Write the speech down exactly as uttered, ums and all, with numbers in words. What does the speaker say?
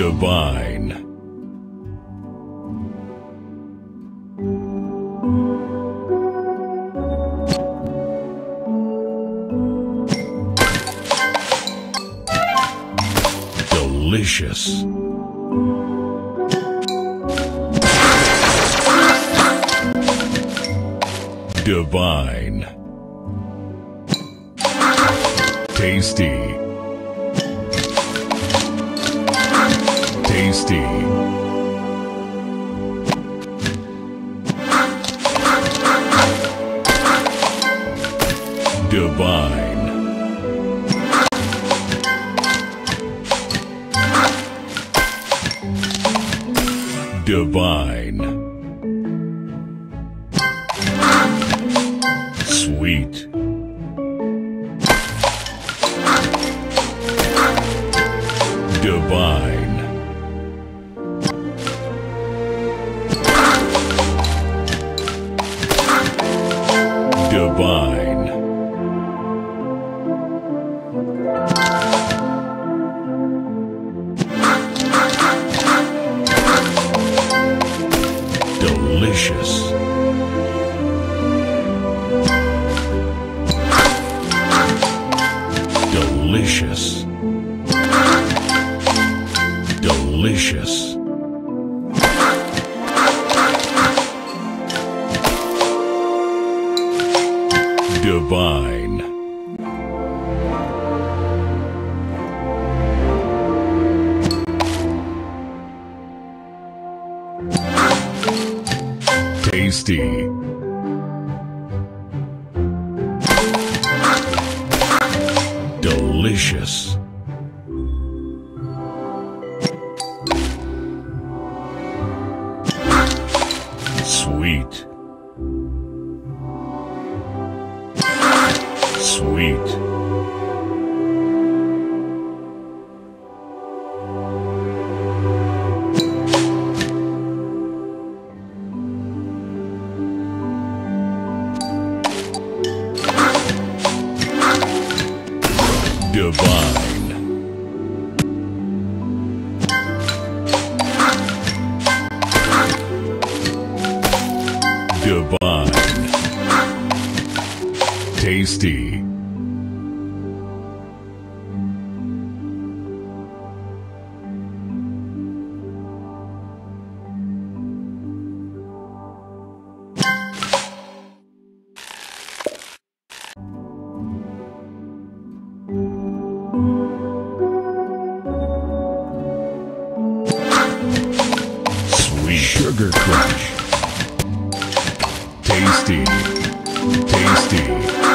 divine. Delicious. Divine. Tasty. Tasty. Divine. Divine. Sweet. Divine. Divine. Delicious. Delicious. Delicious. Divine. Tasty. Delicious. Sweet. Sweet. Divine. Divine. Tasty. Sugar Crush. Tasty. Tasty.